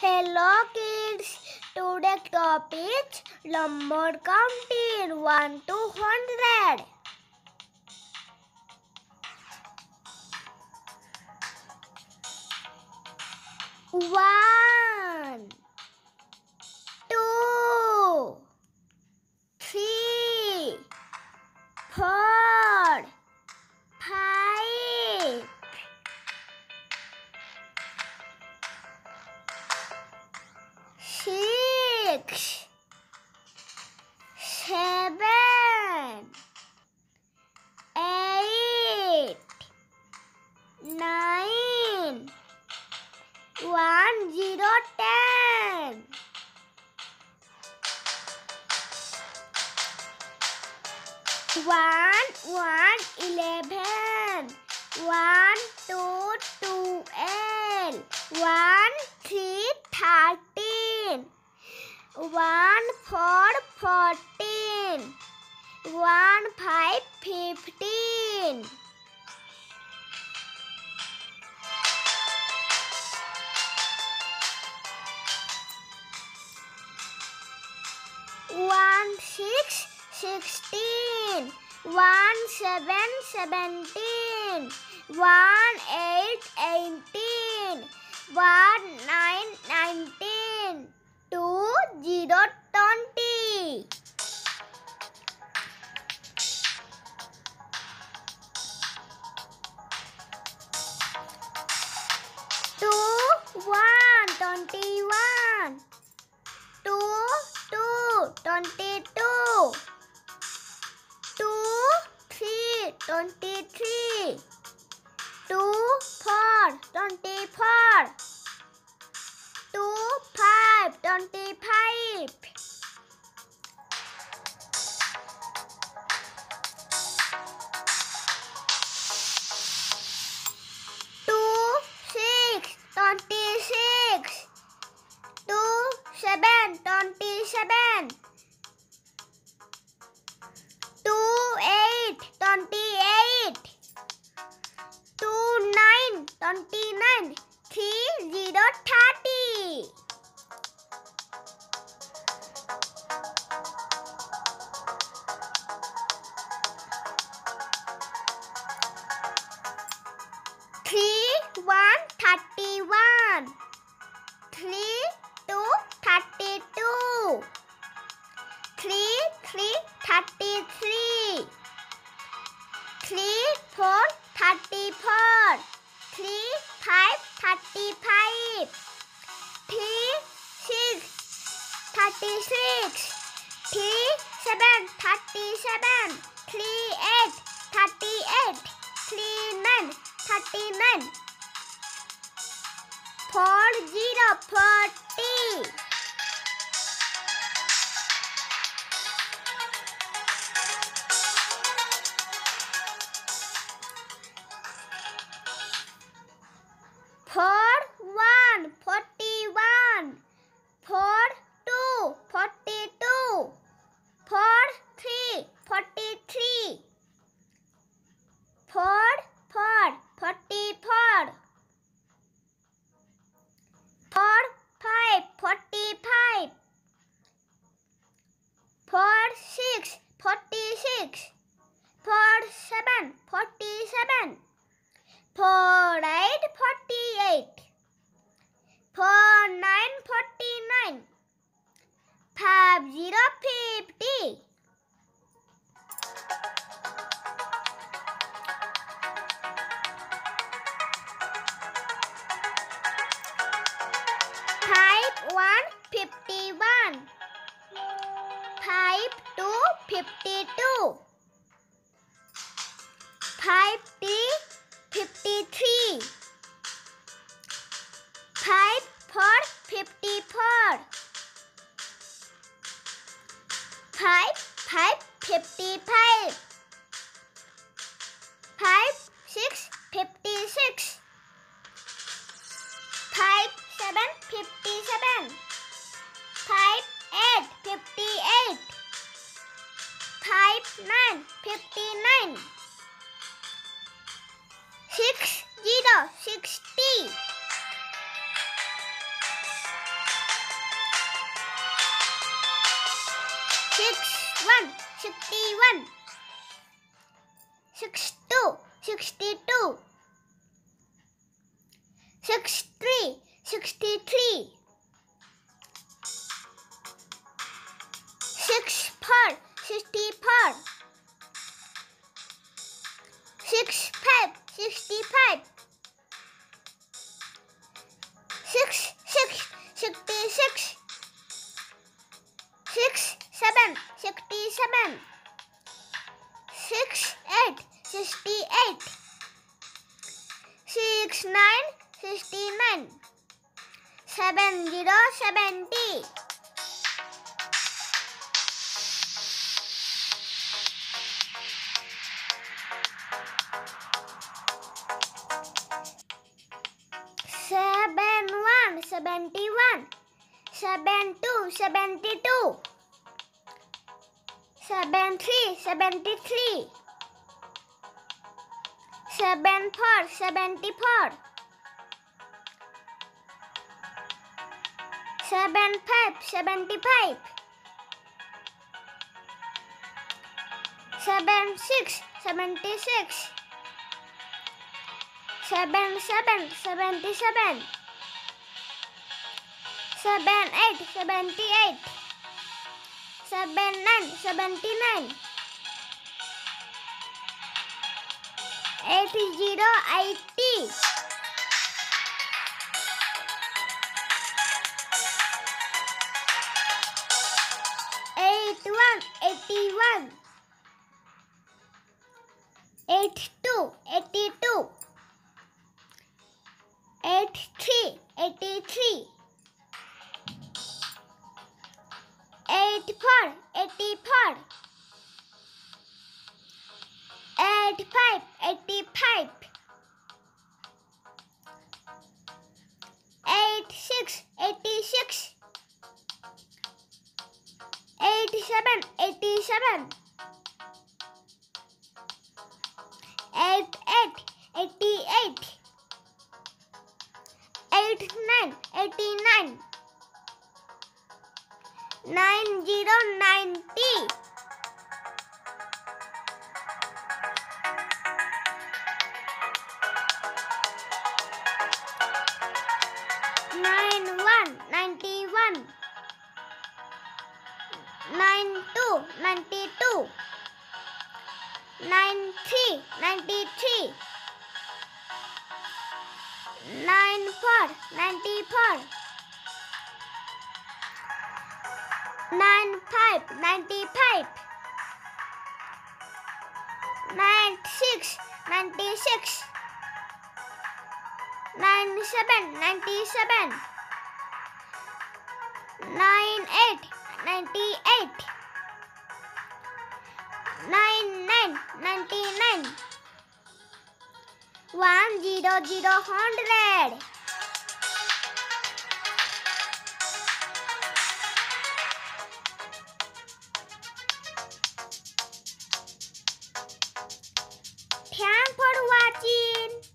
Hello kids, today topic number counting 1 to 100. One, two, three, four, five, six, seven, eight, nine, 10, 10. One, 11. 1, 2, 12. 1, 3, 13. 1, 4, 14. 1, 5, 15. 1, 6, 16. 1, 7, 17. 1, 8, 18. 1, 9, 19. 2, 0, 20. 2, 1, 21. 2, 2, 22. 2, 3, 23. 2, 4, 24. 2, 5, 25. 2, 6, 26. 2, 7, 27. 2, 8, 28. 2, 9, 29. 3, 0, 30. 3, 1, 31. 3, 2, 32. 3, 3, 33. 3, 4, 34. 3, 5, 35. 3, 6, 36. 3, 7, 37. 3, 8, 38. 3, 9, 39. 40, 40. 41, 41. 42, 42. 43, 43. 44, 44. 45, 45. 46, 46. 47, 47. 48, 48. 49, 49. 50, 50. 51, 51. 52, 52. 53, 53. 54, 54. 55, 55. 56, 56. 57, 57. 58, 58. 59, 59. 60, 60. 61, 62, 62, 63, 63, 64, 64, 65, 65, 66, 66, 67, 68, 68, 69, 69, 70, 70. Seventy-one, 72, 72, 73, 73, 74, 74, 75, 75, 76, 76, 77, 77. 78, 78, 79, 79, 80, 80. Thanks for watching.